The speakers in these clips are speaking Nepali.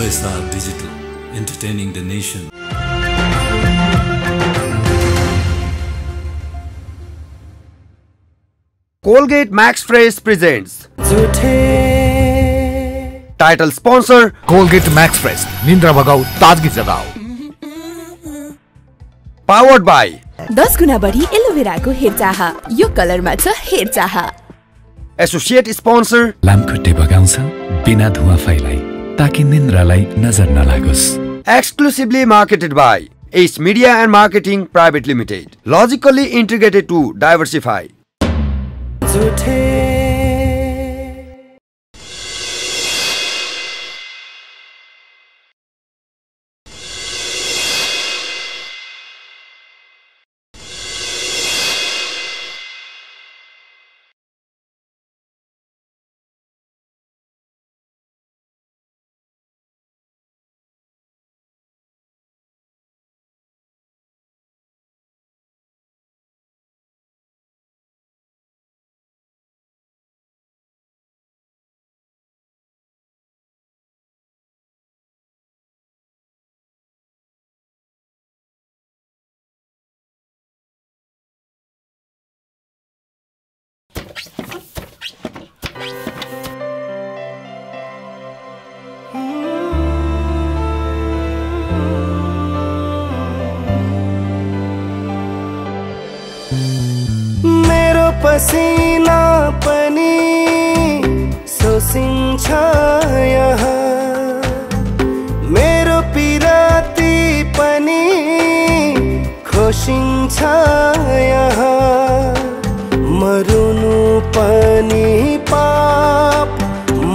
OSR Digital, entertaining the nation. Colgate Max Fresh presents Juthe. Title sponsor Colgate Max Fresh. Nindra bhagao, taazgi jagao. Powered by 10 guna badi aloe vera ko hair chaha. Yo color ma cha hair chaha. Associate sponsor Lamkhutte bagauncha bina dhua failai. ताकि निन्द्रालाई नजर नलागोस्। Exclusively marketed by Ace Media and Marketing Private Limited. Logically integrated to diversify. मेरो पसीना पनि सोसिन्छ यहाँ, मेरो पिराती पनि खोसिन्छ यहाँ, मरुनु पनि पाप,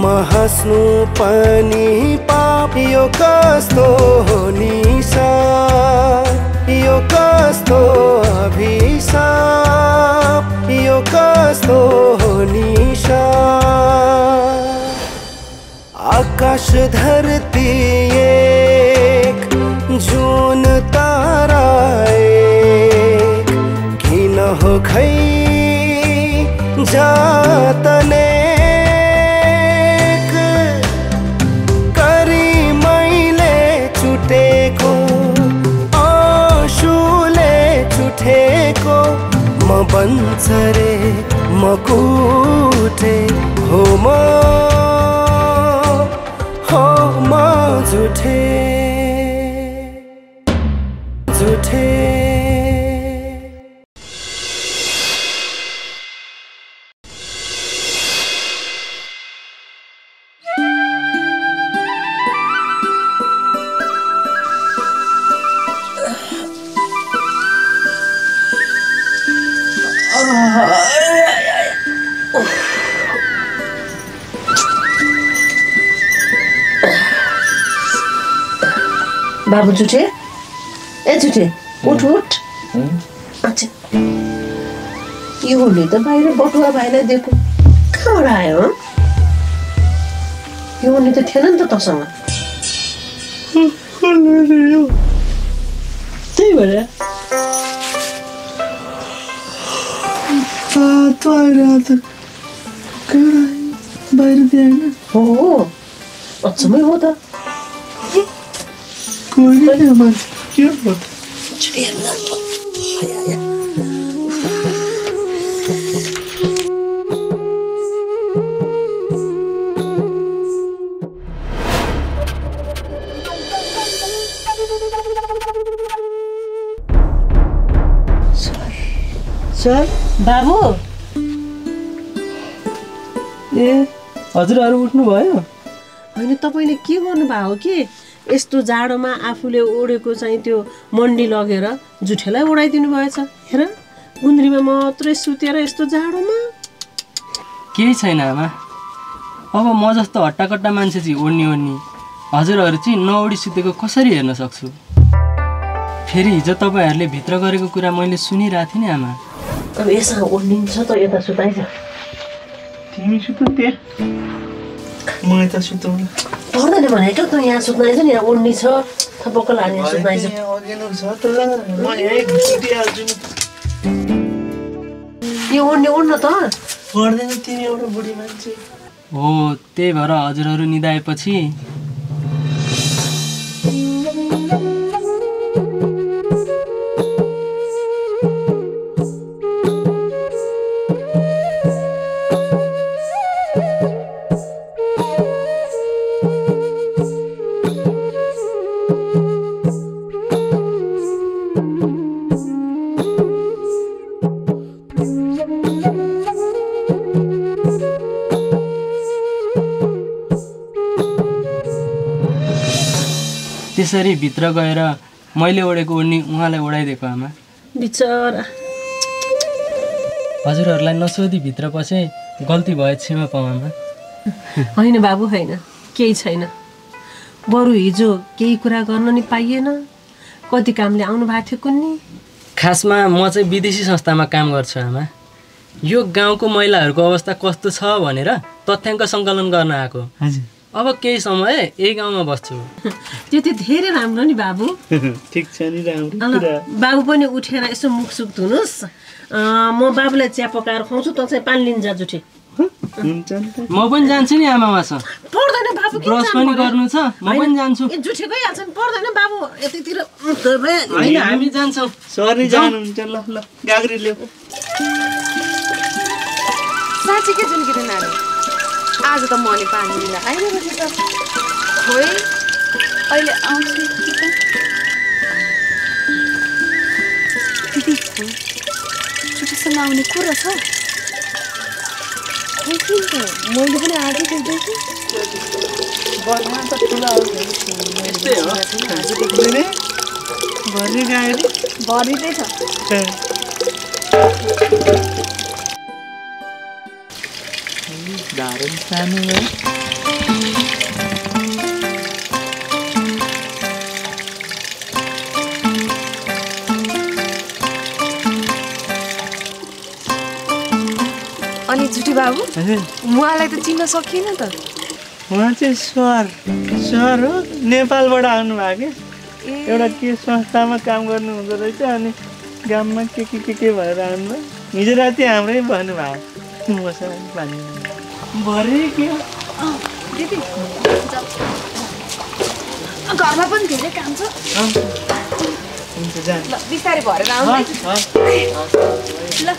महस्नु पनि पाप, यो कस्तो हो निशा, यो कस्तो अभिशाप, यो कस्तो हो निशा। आकाश धरती एक, जुन तारा एक, किन हो खै जातने बंसरे मकूटे हो मा झूठे झूठे बाबू झूठे ए झूठे उठ अच्छा ये होली तो बाहर बटुआ भाईले देखो कहाँ आयो ये होली तो थे ना तो संग तेरी बड़ा तो आ रहा था कहाँ आयो बाहर दिया ना ओ अच्छा मैं होता कोई नहीं हमारे क्या बात चलिए ना सर सर बाबू ये हजुर आरु उठ्नु भयो हैन तपाईले के गर्नु भयो के यस्तो जाडोमा आफूले ओडेको चाहिँ त्यो मण्डी लगेर जुठेलाई ओडाइदिनु भएछ हेर गुन्द्रीमा मात्रै सुतेर यस्तो जाडोमा केही छैन आमा अब म जस्तो हट्टाकट्टा मान्छे चाहिँ ओड्नी हजुरहरु चाहिँ नओडी सुतेको कसरी हेर्न सक्छु फेरि हिजो तपाईहरुले भित्र गरेको कुरा मैले सुनिराथे नि आमा अब यसमा ओड्निन्छ त यता सुताइज तिमी सुतौ ते म यता सुतौला पर्दैन भनेको त यहाँ सुत्नाइछ नि यहाँ उड्नी छ थपक्क लाग्यो सुत्नाइछ अघिनु छ त म यही गुटी हाल्छु नि उड्न त पर्दैन तिमी एउटा बुढी मान्छे हो त्यही भएर हजुरहरु निदाएपछि त्यसरी भित्र गएर मैले ओडेको उनी उहाँलाई ओडाइदिएको आमा बिचरा हजुरहरुलाई नसोधी भित्र पसे गल्ती भए क्षमा पाऊ आमा हैन बाबु हैन केही छैन बरु हिजो केही कुरा गर्न नि पाइएन कति कामले आउनु भएको थियो कुन्नी खासमा म चाहिँ विदेशी संस्थामा काम गर्छु आमा यो गाउँको महिलाहरुको अवस्था कस्तो छ भनेर तथ्याङ्क संकलन गर्न आको हजुर अब केही समय यही गाउँमा बस्छु त्यो त धेरै राम्रो नि बाबु ठीक छ नि राम्रो बाबु पनि उठेर यसो मुख सुख धुनुस् म बाबुलाई चिया पकाएर खुवाउँछु त चाहिँ पानी लिन जा जुठे हुन्छ म पनि जान्छु नि आमा मासँग पर्दैन बाबु के काम पनि गर्नु छ म पनि जान्छु ए जुठे गइहाल्छ नि पर्दैन बाबु यतितिर हैन हामी जान्छौं सर्नी जानुहुन्छ ल ल गाग्री ल्याऊ साची के जुन गिरन आयो आज त मले पानी लिन आइरहेको छु त खोइ अहिले आउँछु दिदी छुट्टीसँग आउने कुरा छ मैले पनि आज देख्दैछु बर्मा त ठुलो भरि गाडी भरिदै छ दारुण सानो है अनि जुटी बाबु उहाँलाई त चिन्न सकिएन त उहाँ चाहिँ सर हो नेपालबाट आउनु भएको एउटा के संस्थामा काम गर्नु हुँदो रहेछ अनि गाउँमा के भएर आउनु हिजो राति हाम्रै भन्नुभयो मसँग पानी भरे के दिदी घरमा पनि धेरै काम छ हुन्छ जान ल बिस्तारै भरेर आउनु ल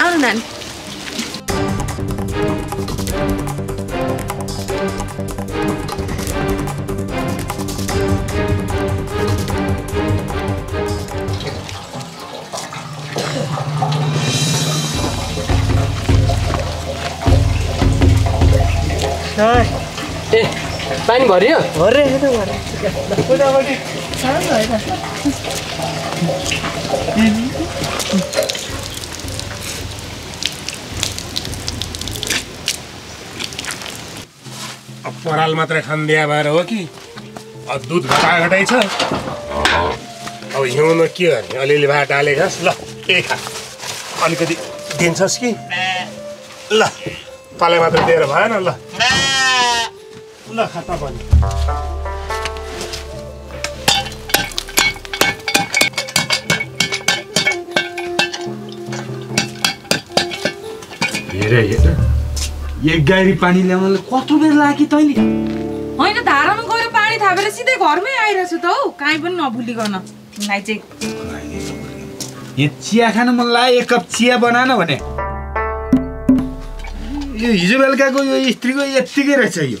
आउनु नानी पानी भरियो भरे त भरे पुराबडी सानो हैन अब पराल मात्र खान दिया भएर हो कि अब दूध घटाघटाइ छ अब हिउँमा के गर्ने अलिअलि भात हाले खास ल के खा अलिकति दिन्छस् कि ल पाले मात्र दिएर भएन ल ल खाता बन हेरे हेरे एक गाडी पानी ल्याउनले कत्रो बेर लाग्यो तैले हैन धारामा गयो पानी थापेर सिधै घरमै आइरहेछ त हौ काई पनि नभुली गर्न नाइ चाहिँ यो चिया खान मन लाग्यो एक कप चिया बना न भने यो हिजो बेलकाको यो स्त्रीको यतिकै रहेछ यो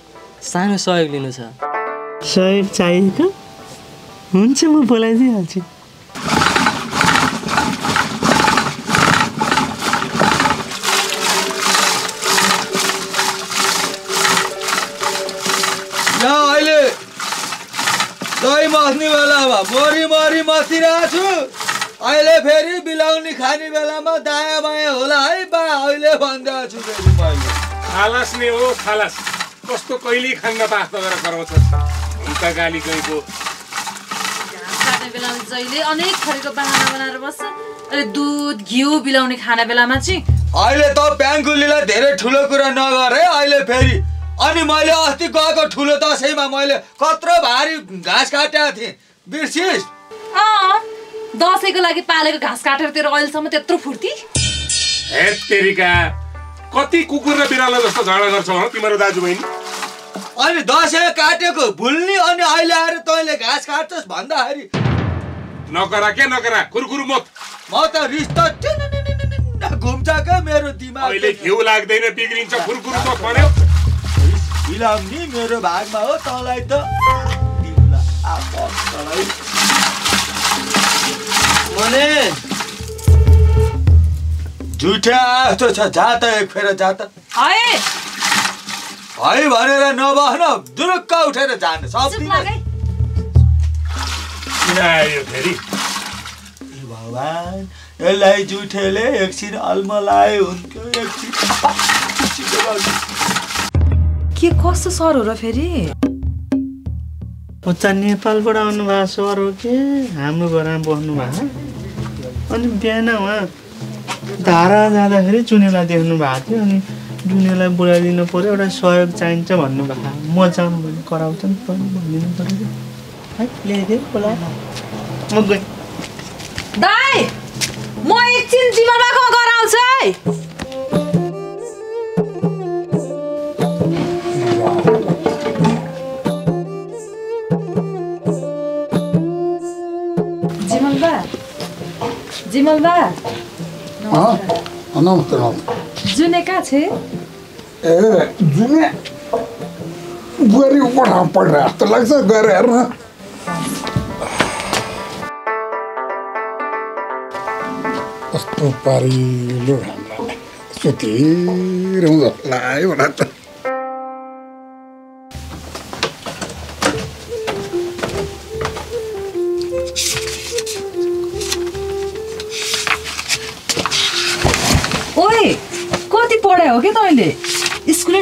सानो सहयोग लिनु छ सहयोग चाहिएको हुन्छ म बोलाइदिहाल्छु ल अहिले दही मास्ने बेलामा मरी मासिरहेको छु अहिले फेरि बिलाउनी खाने बेलामा दायाँ बायाँ होला है बा अहिले भन्दा छु खालास नै हो खालास कस्तो कहिले खाना पास्ता गरेर गराउँछ उता गाली गएको खाने बेलामा जहिले अनेक थरीको बहाना बनाएर बस्छ अनि दूध घिउ बिलाउने खाना बेलामा चाहिँ अहिले त प्याङकुलीलाई धेरै ठुलो कुरा नगर है अहिले फेरि अनि मैले अस्ति गएको ठुलो दशैंमा मैले कत्रो भारी घाँस काटेको थिए बिर्सिस अ दशैंको लागि पालेको घाँस काटेर तेरो अहिलेसम्म त्यत्रो फुर्ती हे तेरीका कति कुकुर र बिरालो जस्तो झगडा गर्छौ तिम्रो दाजुभाइ अनि दशै काटेको भुल्नी अनि अहिले आएर तैले घाँस काट्छस् भन्दा हरि नकरा के नकरा कुरकुरु मत म त रिस त घुम्छ के मेरो दिमाग अहिले घिउ लाग्दैन बिग्रिन्छ कुरकुरु मत भन्यो इलामनी मेरो भागमा हो तँलाई त दिला आपन तँलाई मने झुठा त छ जात एक फेर जात आए भाई भनेर नबहन दुरुक्क उठेर जान सब दिन आयो फेरि हे भगवान एलाई जुठेले एकछिन अल्मलाए हुन्थ्यो एकछिन के कस्तो सर हो र फेरि पच्चा नेपालबाट आउनु भा सर हो के हाम्रो घरमा बस्नु भा अनि बिहान उहाँ धारा जाँदाखेरि चुनेला देख्नु भएको थियो अनि जुनेलाई बोलाइदिनु पर्यो एउटा सहयोग चाहिन्छ भन्नु भा म जानु भने कराउँछ नि पनि भन्दिनु पर्यो है ल्याइदे बोला म गए दाइ म एकछिन जिमरबाको गराउँछ है जिमलबा जिमलबा अ नमस्ते जुने का छे ए जुने बुरी ऊपर हम पड़ रहा तो लग सा घर है ना तो पारी लोग हम रहा सुती रहूँगा लाये बनाता के तैले स्कुलै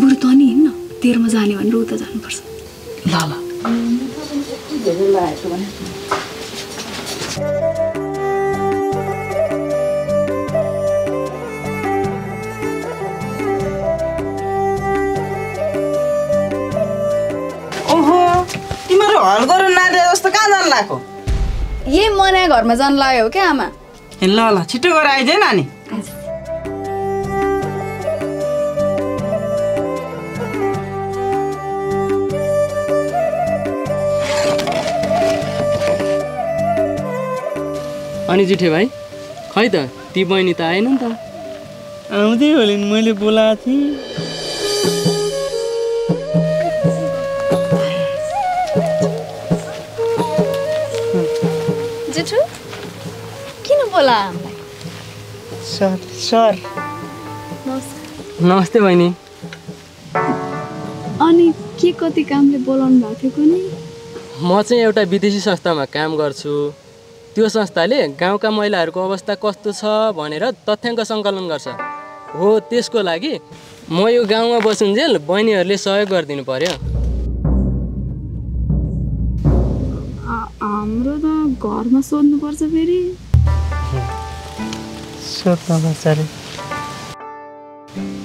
बुरु त नि हैन तेरमा जाने भनेर उता जानु पर्छ ल ल ओहो तिम्रो हल गर्न नादे जस्तो कहाँ जान लाग्यो ए मना घरमा जान लाग्यो के आमा ल ल छिटो गएर आइज नानी अनि जुठे भाइ खै त ती बहिनी त आएन नि त आउँदै होलिन् मैले बोलाएको थिएँ जुठु किन बोला हामीलाई सर सर नमस्ते बहिनी अनि के कति कामले बोलाउनु भएको थियो कुनै म चाहिँ एउटा विदेशी संस्थामा काम गर्छु त्यो संस्थाले गाउँका महिलाहरूको अवस्था कस्तो छ भनेर तथ्याङ्क संकलन गर्छ हो त्यसको लागि म यो गाउँमा बसुन्जेल बहिनीहरूले सहयोग गरिदिनु पर्यो हाम्रो त घरमा सोध्नु पर्छ फेरि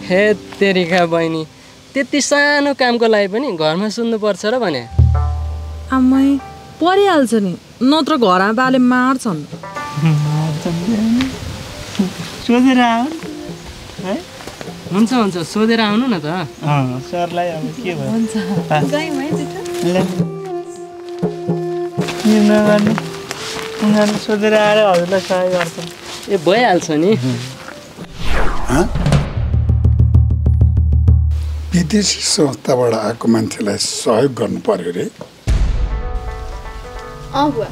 हे तेरिका बहिनी त्यति सानो कामको लागि पनि घरमा सुन्नु पर्छ र भने आमै परिहाल्छ नि नत्र घरमा बाले मार्छन् सोधेर आउन है हुन्छ हुन्छ सोधेर आउनु न त सरलाई अब के भयो हुन्छ गयौँ है जुठो ल निमागन उनीहरु सोधेर आएर हजुरलाई सहाय गर्छ ए भइहाल्छ नि ह विदेशी संस्थाबाट आएको मान्छेलाई सहयोग गर्नु पर्यो रे आउवा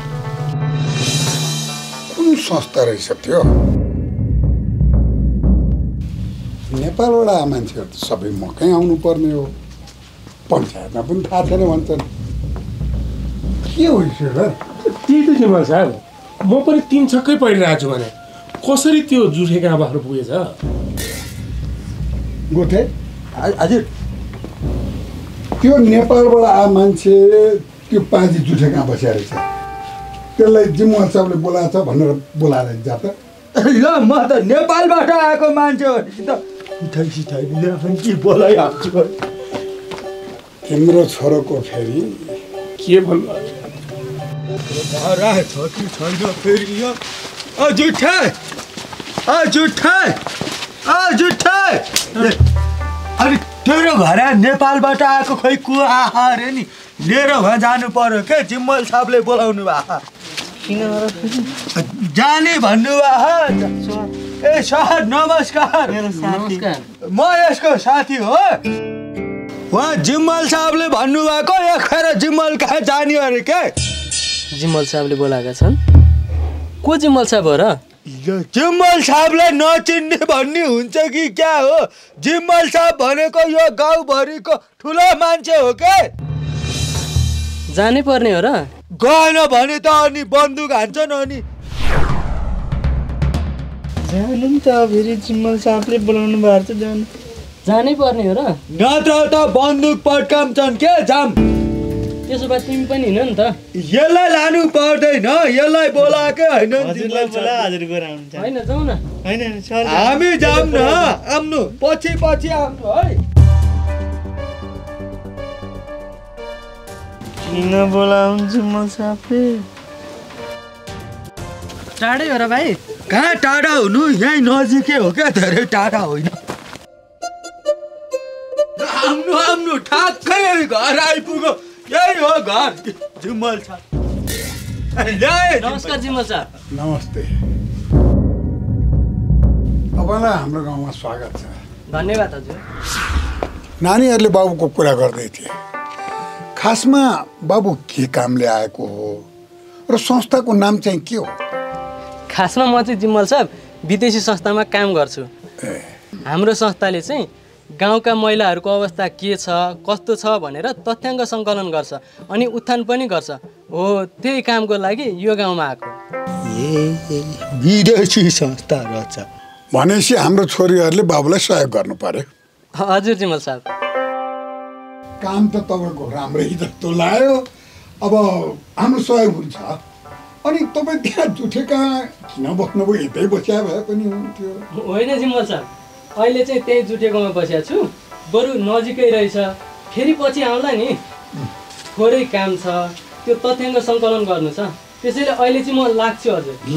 कुन संस्था रहेछ त्यो नेपालबाट आए मान्छेहरू त सबै मकै आउनु पर्ने हो पञ्चायतमा पनि थाहा छैन भन्छन् के हो यसो त्यही त जिम्मा साहब म पनि तीन छक्कै परिरहेको छु भने कसरी त्यो जुठेका आमाहरू पुगेछ गोठे हजुर त्यो नेपालबाट आए मान्छे त्यो पाँची जुठे कहाँ बसेर छ त्यसलाई जिमवाल साहबले बोलाछ भनेर बोलाएर जात ल म त नेपालबाट आएको मान्छे हो नि त उठाइ दिदैन के बोलाइहाल्छु तिम्रो छोरोको फेरि के भन्नु महाराज छ कि छैन फेरि यो अ जुठे अ जुठे अ जुठे अनि तेरो घर नेपालबाट आएको खै को आहा रे नि लिएर भए जानु पर्यो के जिम्मल साहबले बोलाउनु भा किन जाने भन्नु भा ए सर नमस्कार मेरो साथी म यसको साथी हो वा जिम्मल साहबले भन्नु भएको एकखेर जिम्मल कहाँ जाने अरे के जिम्मल साहबले बोलाका छन् को जिम्मल साहब हो र जिम्मल साहबले नचिन्ने भन्ने हुन्छ कि क्या हो जिम्मल साहब भनेको यो गाउँभरिको ठुलो मान्छे हो के जानै पर्ने हो र गएन भने त अनि बन्दुक हान्छन् अनि जानु नि त फेरि जिम्मल साहबले बोलाउनु भएको छ जानु जानै पर्ने हो र नत्र त बन्दुक पड्काउँछन् के जाम त्यसो भए तिमी पनि हैन नि त यसलाई लानु पर्दैन यसलाई बोलाकै हैन जिम्मल बोला हजुर गएर आउँछ हैन जाऊ न हैन सर हामी जाम न आम्नु पछि पछि आम्नु है किन बोलाउँछु म साफे टाढै हो र भाइ कहाँ टाढा हुनु यही नजिकै हो क्या धेरै टाढा होइन आम्नु आम्नु ठ्याक्कै घर आइपुगो यही हो घर जिम्मल छ नमस्कार जिम्मल सर नमस्ते तपाईँलाई हाम्रो गाउँमा स्वागत छ धन्यवाद हजुर नानीहरूले बाबुको कुरा गर्दै थिए खासमा बाबु के कामले आएको हो र संस्थाको नाम चाहिँ के हो खासमा म चाहिँ जिम्मल साहब विदेशी संस्थामा काम गर्छु हाम्रो संस्थाले चाहिँ गाउँका महिलाहरूको अवस्था के छ कस्तो छ भनेर तथ्याङ्क सङ्कलन गर्छ अनि उत्थान पनि गर्छ हो त्यही कामको लागि यो गाउँमा आएको विदेशी संस्था रहेछ भनेपछि हाम्रो छोरीहरूले बाबुलाई सहयोग गर्नु पर्यो हजुर जिम्मल साहब काम त तपाईको राम्रै जस्तो लाग्यो अब हाम्रो सहयोग हुन्छ अनि तपाई त्यहाँ जुठेका किन बस्नुभयो यतै बस्या भए पनि हुन्थ्यो होइन जिम्मल सर अहिले चाहिँ त्यही जुठेकोमा बस्या छु बरु नजिकै रहेछ फेरि पछि आउँला नि थोरै काम छ त्यो तथ्याङ्क सङ्कलन गर्नु छ त्यसैले अहिले चाहिँ म लाग्छु हजुर ल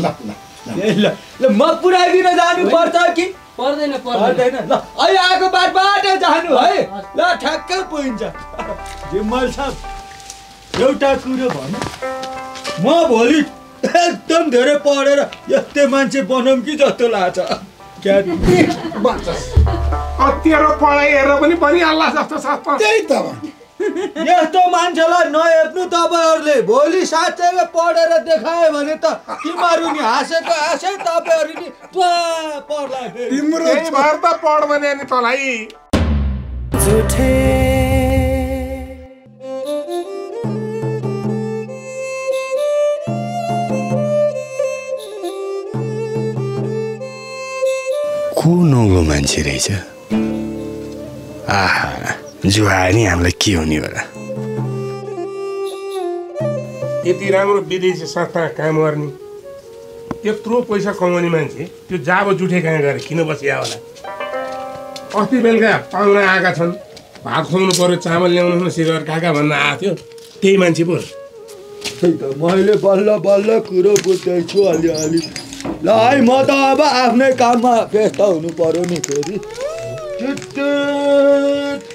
ल ल म पुराइदिन जानु पर्छ कि पर्दैन पर्दैन ल अहिले आको बाटबाटै जानु है ल ठ्याक्कै पुगिन्छ जिम्मल साहब एउटा कुरो भन्नु म भोलि एकदम धेरै पढेर यस्तै मान्छे बनाऊँ कि जस्तो लाग्छ क्या भन्छ तेरो पढाइ हेरेर पनि बनिहाल्ला जस्तो छ त्यही त यस्तो मान्छेलाई नहेप्नु तपाईँहरूले भोलि साँच्चै पढेर देखायो भने त तिमीहरू नि हाँसेको हाँसै तपाईँहरू नि पढ्ला तिम्रो भर त पढ भने नि तँलाई को नौलो मान्छे रहेछ आहा जुहानी हामीलाई के हुने होला यति राम्रो विदेशी संस्थामा काम गर्ने यत्रो पैसा कमाउने मान्छे त्यो जाबो जुठे कहाँ गएर किन बसिया होला अस्ति बेलुका पाहुना आएका छन् भात खुवाउनु पर्यो चामल ल्याउनु सिगर काका भन्न आएको थियो त्यही मान्छे पो त्यही त मैले बल्ल बल्ल कुरो बुझ्दैछु अलिअलि ल है म त अब आफ्नै काममा व्यस्त हुनु पर्यो नि फेरि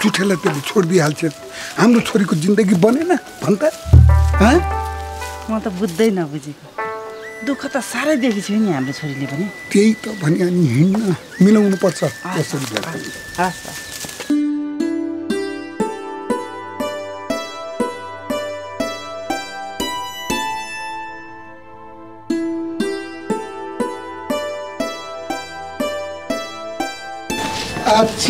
जुठेलाई त्यसले छोडिदिइहाल्छ हाम्रो छोरीको जिन्दगी बनेन भन्छ म त बुझ्दै नबुझेको दुःख त साह्रै देखेछु नि हाम्रो छोरीले पनि त्यही त भने अनि हिँड्न मिलाउनु पर्छ आज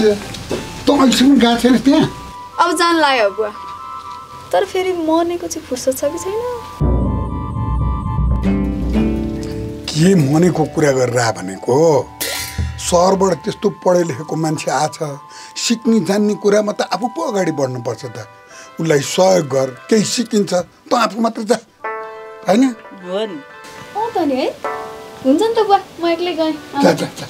तो अहिलेसम्म गएको छैन त्यहाँ? अब जान लाग्यो बुवा, तर फेरि मर्नेको चाहिँ फुर्सद छ कि छैन? के मर्नेको कुरा गरेर आ भनेको? सहरबाट त्यस्तो पढे लेखेको मान्छे आछ, सिक्ने जान्ने कुरामा त आफू पो अगाडि बढ्नु पर्छ त। उलाई सहयोग गर, केही सिकिन्छ त आफू मात्र जा, हैन? हो नि। ओ त नि है। हुन्छ नि त बुवा, म एक्लै गएँ। जा जा जा।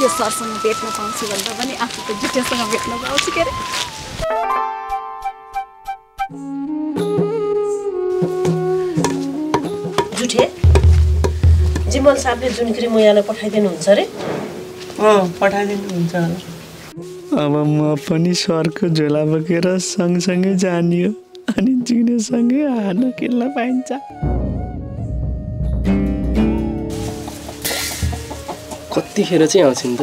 यो सरसँग भेट्न पाउँछु भन्दा पनि आफू त जुटेसँग भेट्न पाउँछु के रे। जिमल साहबले जुन क्रिम यहाँलाई पठाइदिनु हुन्छ रे? पठाइदिनु हुन्छ। अब म पनि सरको झोला बोकेर सँगसँगै जानियो अनि जिनेसँगै हाल्न किन्न पाइन्छ। कतिखेर चाहिँ आउँछिन् त?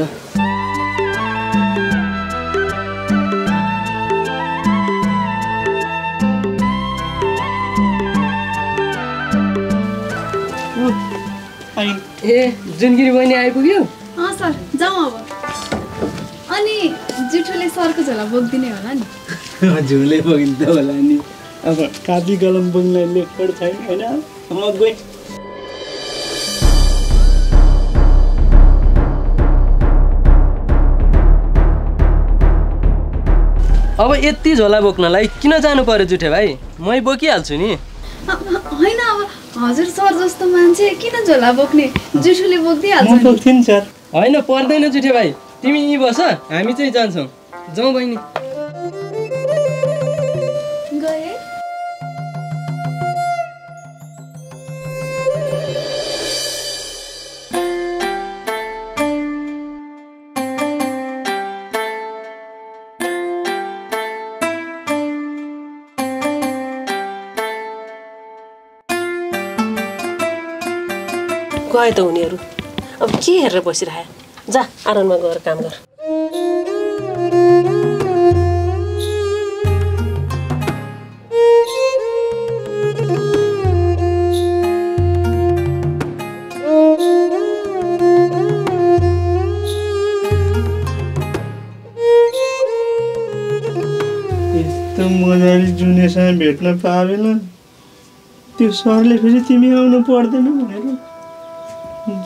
ए जुनगिरी बहिनी आइपुग्यो? अँ सर, जाऊ अब। अनि जुठोले सरको झोला बोक्दिने होला नि? झोलै बोकिँदा होला नि। अब कापी कलम बोक्नलाई लेखपढ छैन हैन? म गएँ। अब यति झोला बोक्नलाई किन जानु पर्यो जुठे भाइ? मै बोकिहाल्छु नि। हैन अब हजुर सर जस्तो मान्छे किन झोला बोक्ने, जुठोले बोक्दिहाल्छ। बोक्थिन सर। हैन पर्दैन जुठे भाइ, तिमी यहीँ बस, हामी चाहिँ जान्छौँ। जाऊ बहिनी। गए गए त उनीहरू, अब के हेरेर बसिरहे? जा आराममा गएर काम गर। यस्तो मजाले जुनेसँग भेट्न पाएन, त्यो सरले फेरि तिमी आउनु पर्दैन भनेर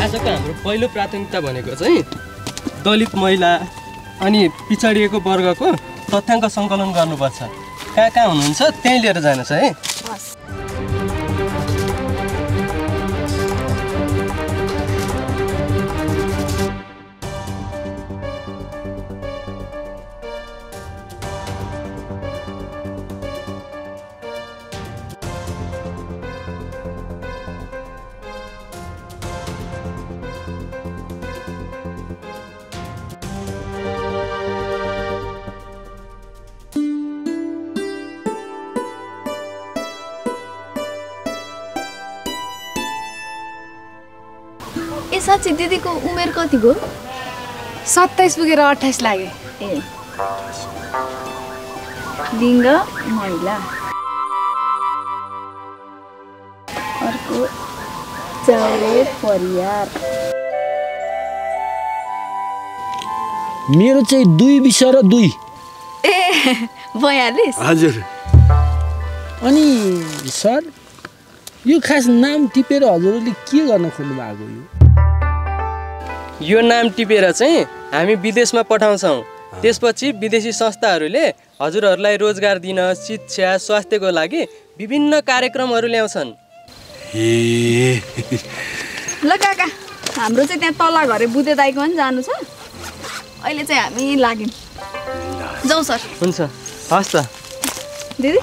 आजको हाम्रो पहिलो प्राथमिकता भनेको चाहिँ दलित महिला अनि पिछडिएको वर्गको तथ्याङ्क सङ्कलन गर्नुपर्छ। कहाँ कहाँ हुनुहुन्छ त्यहीँ लिएर जानुहोस् है। साँच्ची दिदीको उमेर कति गयो? 27 पुगेर 28 लागे। ए लिङ्ग महिला, अर्को चाउरे परिवार। मेरो चाहिँ 2 विषय र 2। ए बयालीस हजुर अनि सर यो खास नाम टिपेर हजुरले के गर्न खोज्नु भएको यो नाम टिपेर चाहिँ हामी विदेशमा पठाउँछौं त्यसपछि विदेशी संस्थाहरूले हजुरहरूलाई रोजगार दिन शिक्षा स्वास्थ्यको लागि विभिन्न कार्यक्रमहरू ल्याउँछन् ए ल काका हाम्रो चाहिँ त्यहाँ तल्ला घरे बुधे दाइको पनि जानु छ अहिले चाहिँ हामी लाग्यौं जाऊ सर हुन्छ हस् त दिदी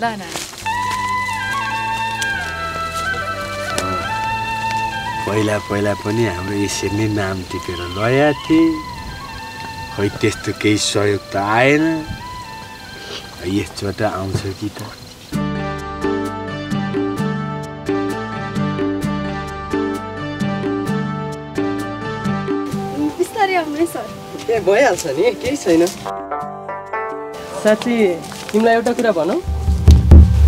ल न पहिला पहिला पनि हाम्रो यसरी नाम टिपेर लया थिए खै त्यस्तो केही सहयोग त आएन यसचोटा आउँछ कि त बिस्तारै आउने सर ए भइहाल्छ नि केही छैन साच्चै तिमीलाई एउटा कुरा भनौ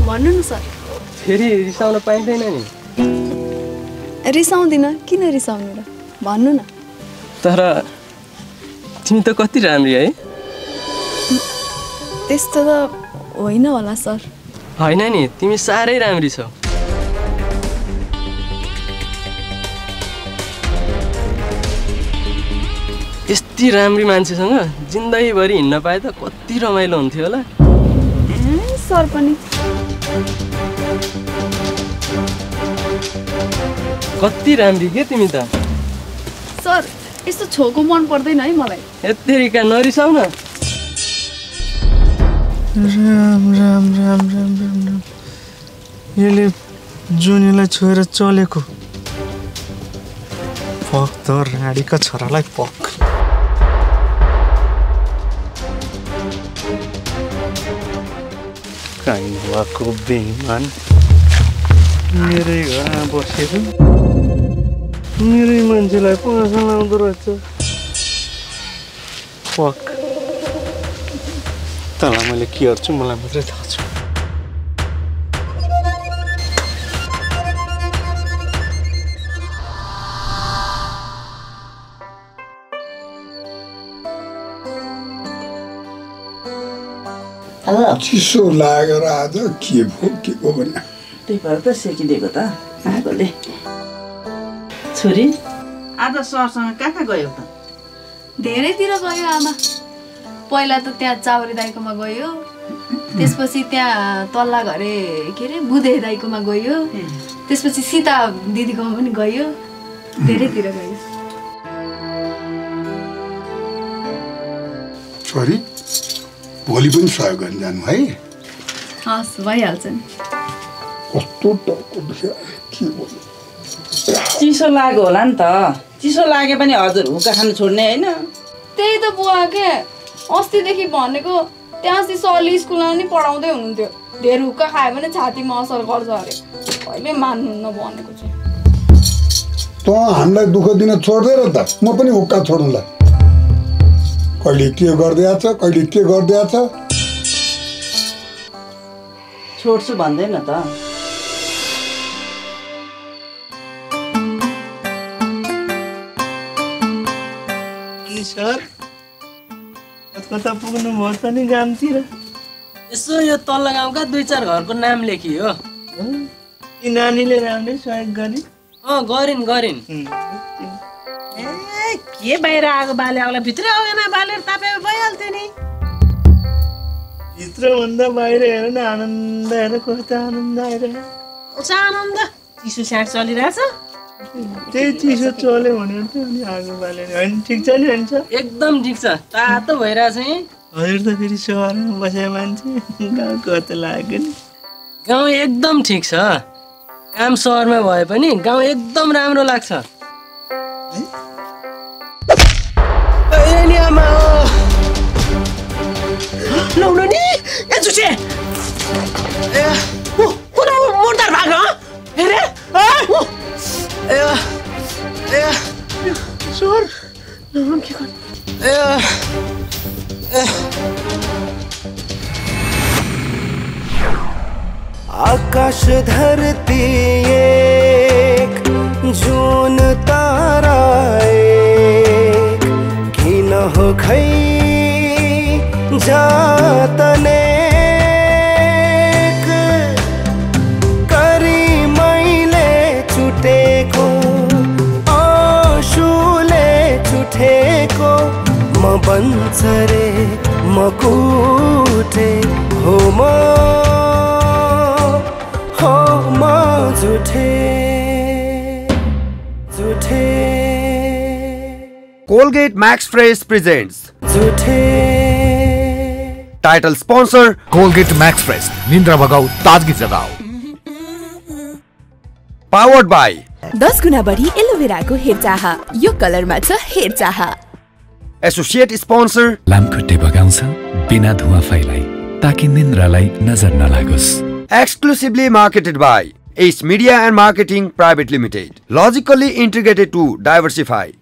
भन्नु न सर फेरि रिसाउन पाइदैन नि रिसाउँदिन किन रिसाउनु र भन्नु न तर तिमी त कति राम्री है त्यस्तो त होइन होला सर हैन नि तिमी सारै राम्री छौ यति राम्री मान्छेसँग जिन्दगीभरि हिँड्न पाए त कति रमाइलो हुन्थ्यो होला सर पनि कति राम्री के तिमी त सर यस्तो छोको मन पर्दैन है मलाई यति का नरिसाउ न राम राम राम राम राम राम यसले जुनीलाई छोएर चलेको पक त राडीका छोरालाई पक काइनुवाको बेइमान मेरै घरमा बसेर मेरै मान्छेलाई पासा लाउँदो रहेछ पक तँलाई मैले के गर्छु मलाई मात्रै थाहा छ चिसो लागेर आज के भो भने त्यही भएर त सेकिदिएको त आगोले छोरी आज सरसँग कहाँ कहाँ गयौ त धेरैतिर गयो आमा पहिला त त्यहाँ चाउरी दाइकोमा गयो त्यसपछि त्यहाँ तल्ला घरे के अरे बुधे दाइकोमा गयो त्यसपछि सीता दिदीकोमा पनि गयो धेरैतिर गयो छोरी भोलि पनि सहयोग गर्न जानु है हस् भइहाल्छ नि कस्तो टक्क के बोल्नु चिसो लाग्यो होला नि त चिसो लागे पनि हजुर हुक्का खान छोड्ने हैन त्यही त बुवा के अस्तिदेखि भनेको त्यहाँसी सरले स्कुलमा नि पढाउँदै हुनुहुन्थ्यो धेर हुक्का खायो भने छातीमा असर गर्छ अरे कहिले मान्नुहुन्न भनेको छ त हामीलाई दुःख दिन छोड्दै र त म पनि हुक्का छोड्नुला कहिले के गर्दै आछ छोड्छु भन्दैन त के सर कता पुग्नु भयो त नि गामतिर यसो यो तल्ला गाउँका दुई चार घरको नाम लेखियो ती नानीले राम्रै सहयोग गरे अ गरिन् के बाहिर आगो बाले आउला भित्र आउन बालेर तापेर भइहाल्थ्यो नि भित्र भन्दा बाहिर हेर न आनन्द हेर कस्तो आनन्द आइरहेको छ आनन्द चिसो स्याट चलिरहेछ त्यही चिसो चल्यो भने त अनि आगो बालेर हैन ठीक छ नि हैन छ एकदम ठीक छ तातो भइरहेछ है हजुर त फेरि सहरमा बसे मान्छे गाउँ कस्तो लाग्यो नि गाउँ एकदम ठीक छ काम सहरमा भए पनि गाउँ एकदम राम्रो लाग्छ No, no, ni. It's just it. What are we more than that, huh? Here, huh? Sure. No, I'm kidding. आकाश धरती एक जून तारा एक किन हो खै तनेक करी मैले छुटेको आशुले छुटेको म बन्छ रे म कुटे हो म जुठे जुठे। कोलगेट मैक्स फ्रेश प्रेजेंट्स जुठे। Title sponsor Colgate max fresh, निंद्रा भगाओ ताजगी जगाओ। पावर्ड बाई 10 गुना बढी एलोवेरा को हेयर चाह, यो कलर मा छ हेयर चाह। एसोसिएट स्पोन्सर लामखुट्टे भगाउँछ बिना धुवा फैलाई ताकि निन्द्रालाई नजर नलागोस्। Exclusively marketed by S media and marketing private limited, logically integrated to diversify.